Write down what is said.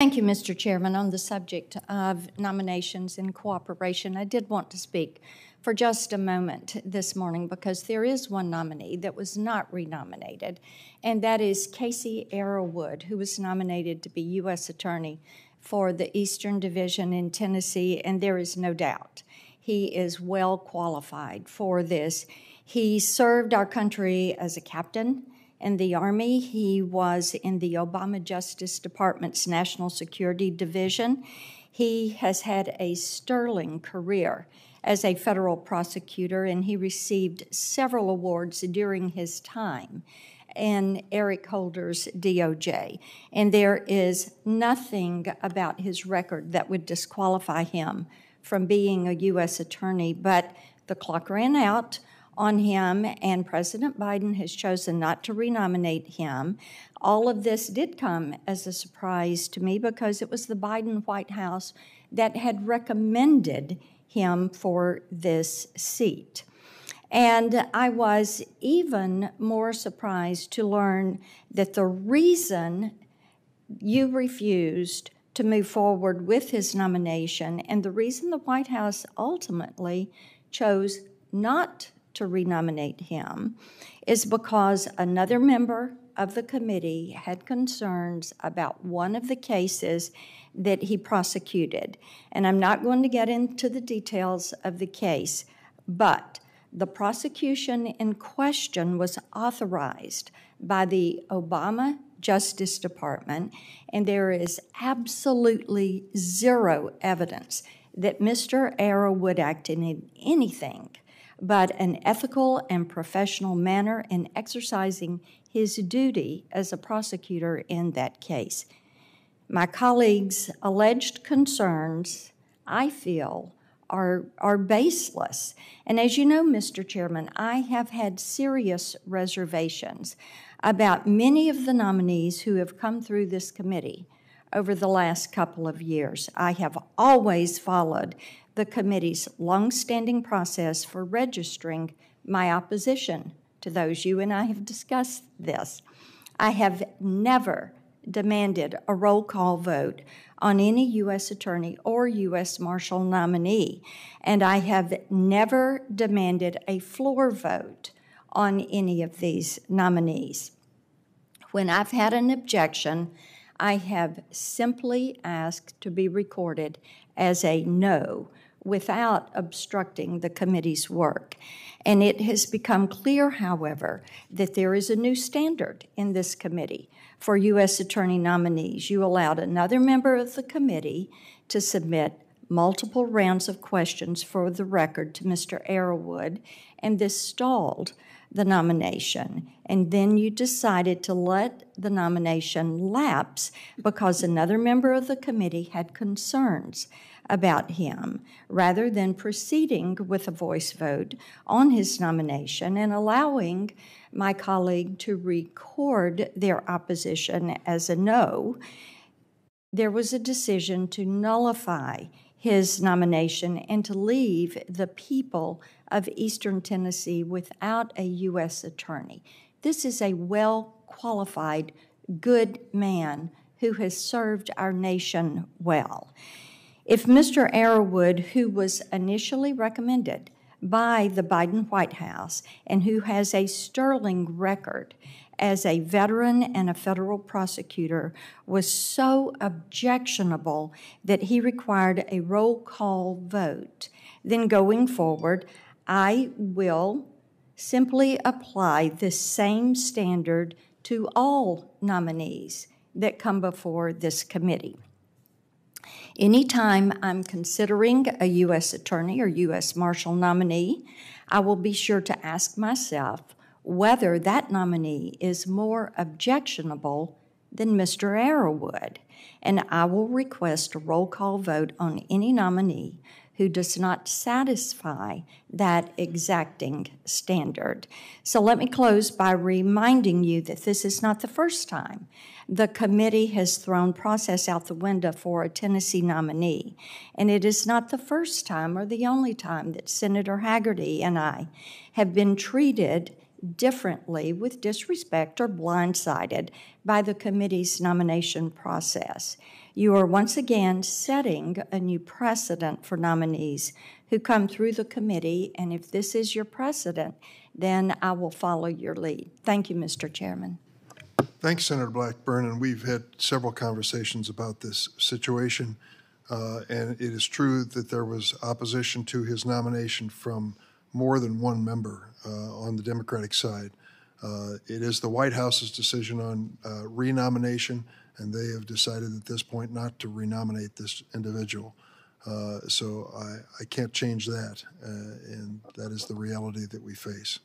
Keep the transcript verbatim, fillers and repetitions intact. Thank you, Mister Chairman. On the subject of nominations and cooperation, I did want to speak for just a moment this morning because there is one nominee that was not renominated, and that is Casey Arrowwood, who was nominated to be U S Attorney for the Eastern Division in Tennessee, and there is no doubt he is well qualified for this. He served our country as a captain in the Army. He was in the Obama Justice Department's National Security Division. He has had a sterling career as a federal prosecutor, and he received several awards during his time in Eric Holder's D O J. And there is nothing about his record that would disqualify him from being a U S attorney, but the clock ran out on him, and President Biden has chosen not to renominate him. All of this did come as a surprise to me because it was the Biden White House that had recommended him for this seat. And I was even more surprised to learn that the reason you refused to move forward with his nomination and the reason the White House ultimately chose not to renominate him is because another member of the committee had concerns about one of the cases that he prosecuted. And I'm not going to get into the details of the case, but the prosecution in question was authorized by the Obama Justice Department, and there is absolutely zero evidence that Mister Arrowwood acted in anything but an ethical and professional manner in exercising his duty as a prosecutor in that case. My colleagues' alleged concerns, I feel, are, are baseless. And as you know, Mister Chairman, I have had serious reservations about many of the nominees who have come through this committee over the last couple of years. I have always followed the committee's long-standing process for registering my opposition to those. You and I have discussed this. I have never demanded a roll call vote on any U S attorney or U S Marshal nominee, and I have never demanded a floor vote on any of these nominees. When I've had an objection, I have simply asked to be recorded as a no without obstructing the committee's work. And it has become clear, however, that there is a new standard in this committee for U S attorney nominees. You allowed another member of the committee to submit multiple rounds of questions for the record to Mister Arrowwood, and this stalled the nomination. And then you decided to let the nomination lapse because another member of the committee had concerns about him, rather than proceeding with a voice vote on his nomination and allowing my colleague to record their opposition as a no. There was a decision to nullify his nomination and to leave the people of Eastern Tennessee without a U S attorney. This is a well-qualified, good man who has served our nation well. If Mister Arrowwood, who was initially recommended by the Biden White House and who has a sterling record as a veteran and a federal prosecutor, was so objectionable that he required a roll call vote, then going forward, I will simply apply this same standard to all nominees that come before this committee. Anytime I'm considering a U S attorney or U S Marshal nominee, I will be sure to ask myself whether that nominee is more objectionable than Mister Arrowwood, and I will request a roll call vote on any nominee who does not satisfy that exacting standard. So let me close by reminding you that this is not the first time the committee has thrown process out the window for a Tennessee nominee, and it is not the first time or the only time that Senator Haggerty and I have been treated differently with disrespect or blindsided by the committee's nomination process. You are once again setting a new precedent for nominees who come through the committee, and if this is your precedent, then I will follow your lead. Thank you, Mister Chairman. Thanks, Senator Blackburn, and we've had several conversations about this situation, uh, and it is true that there was opposition to his nomination from more than one member uh, on the Democratic side. Uh, it is the White House's decision on uh, renomination, and they have decided at this point not to renominate this individual. Uh, so I, I can't change that, uh, and that is the reality that we face.